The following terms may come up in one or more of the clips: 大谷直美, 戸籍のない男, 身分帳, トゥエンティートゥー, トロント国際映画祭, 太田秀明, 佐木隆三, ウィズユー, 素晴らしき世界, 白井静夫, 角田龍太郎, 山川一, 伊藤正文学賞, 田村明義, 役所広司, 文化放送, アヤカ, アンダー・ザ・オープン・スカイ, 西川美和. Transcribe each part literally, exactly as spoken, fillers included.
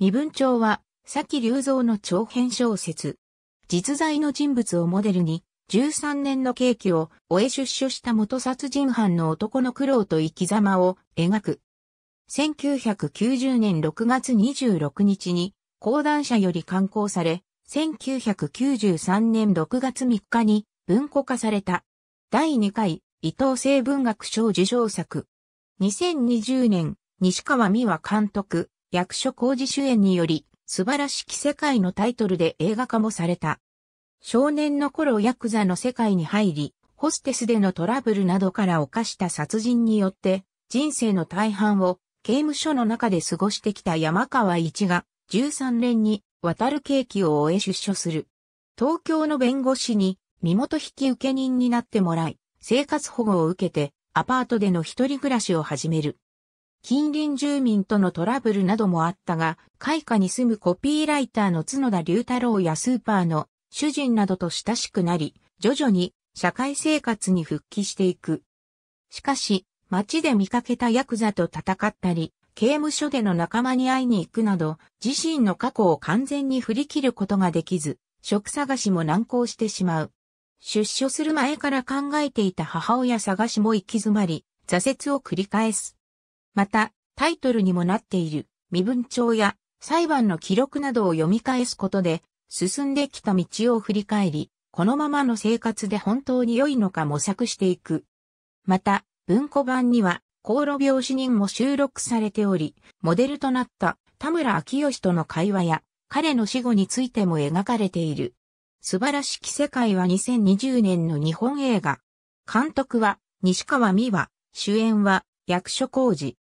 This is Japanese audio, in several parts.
身分帳は、佐木隆三の長編小説。実在の人物をモデルに、じゅうさんねんの刑期を終え出所した元殺人犯の男の苦労と生き様を描く。せんきゅうひゃくきゅうじゅうねんろくがつにじゅうろくにちに、講談社より刊行され、せんきゅうひゃくきゅうじゅうさんねんろくがつみっかに文庫化された。だいにかい伊藤正文学賞受賞作。にせんにじゅうねん、西川美和監督、役所広司主演により、素晴らしき世界のタイトルで映画化もされた。少年の頃ヤクザの世界に入り、ホステスでのトラブルなどから犯した殺人によって、人生の大半を刑務所の中で過ごしてきた山川一が、じゅうさんねんに渡る刑期を終え出所する。東京の弁護士に身元引受人になってもらい、生活保護を受けてアパートでの一人暮らしを始める。近隣住民とのトラブルなどもあったが、階下に住むコピーライターの角田龍太郎やスーパーの主人などと親しくなり、徐々に社会生活に復帰していく。しかし、街で見かけたヤクザと戦ったり、刑務所での仲間に会いに行くなど、自身の過去を完全に振り切ることができず、職探しも難航してしまう。出所する前から考えていた母親探しも行き詰まり、挫折を繰り返す。また、タイトルにもなっている、身分帳や裁判の記録などを読み返すことで、進んできた道を振り返り、このままの生活で本当に良いのか模索していく。また、文庫版には、行路病死人も収録されており、モデルとなった田村明義との会話や、彼の死後についても描かれている。素晴らしき世界はにせんにじゅうねんの日本映画。監督は西川美和、主演は役所広司。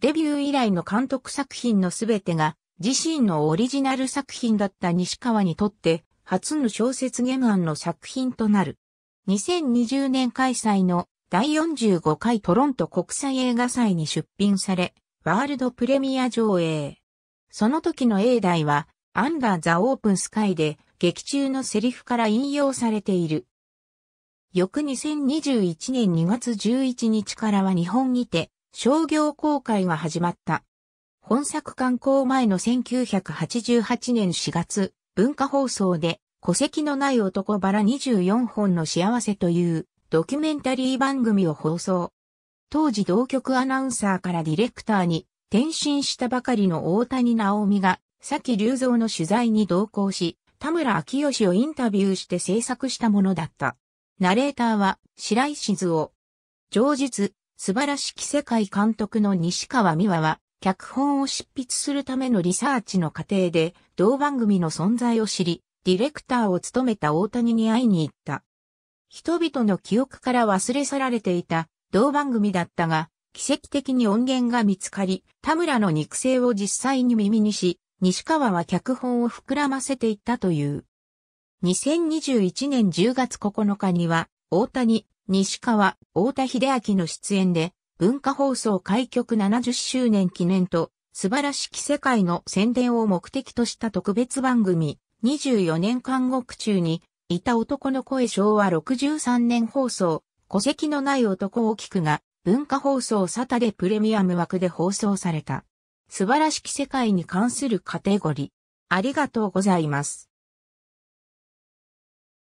デビュー以来の監督作品のすべてが自身のオリジナル作品だった西川にとって初の小説原案の作品となる。にせんにじゅうねん開催のだいよんじゅうごかいトロント国際映画祭に出品され、ワールドプレミア上映。その時の英題はアンダー・ザ・オープン・スカイで、劇中のセリフから引用されている。翌にせんにじゅういちねんにがつじゅういちにちからは日本にて商業公開が始まった。本作刊行前のせんきゅうひゃくはちじゅうはちねんしがつ、文化放送で戸籍のない男バラにじゅうよんほんの幸せというドキュメンタリー番組を放送。当時同局アナウンサーからディレクターに転身したばかりの大谷直美が佐木隆三の取材に同行し、田村明義をインタビューして制作したものだった。ナレーターは白井静夫。上述、素晴らしき世界監督の西川美和は、脚本を執筆するためのリサーチの過程で、同番組の存在を知り、ディレクターを務めた大谷に会いに行った。人々の記憶から忘れ去られていた同番組だったが、奇跡的に音源が見つかり、田村の肉声を実際に耳にし、西川は脚本を膨らませていったという。にせんにじゅういちねんじゅうがつここのかには、大谷、西川、太田秀明の出演で、文化放送開局ななじゅっしゅうねん記念と、素晴らしき世界の宣伝を目的とした特別番組、にじゅうよねんかん獄中に、いた男の声しょうわろくじゅうさんねん放送、戸籍のない男を聞くが、文化放送サタデープレミアム枠で放送された。素晴らしき世界に関するカテゴリー。ありがとうございます。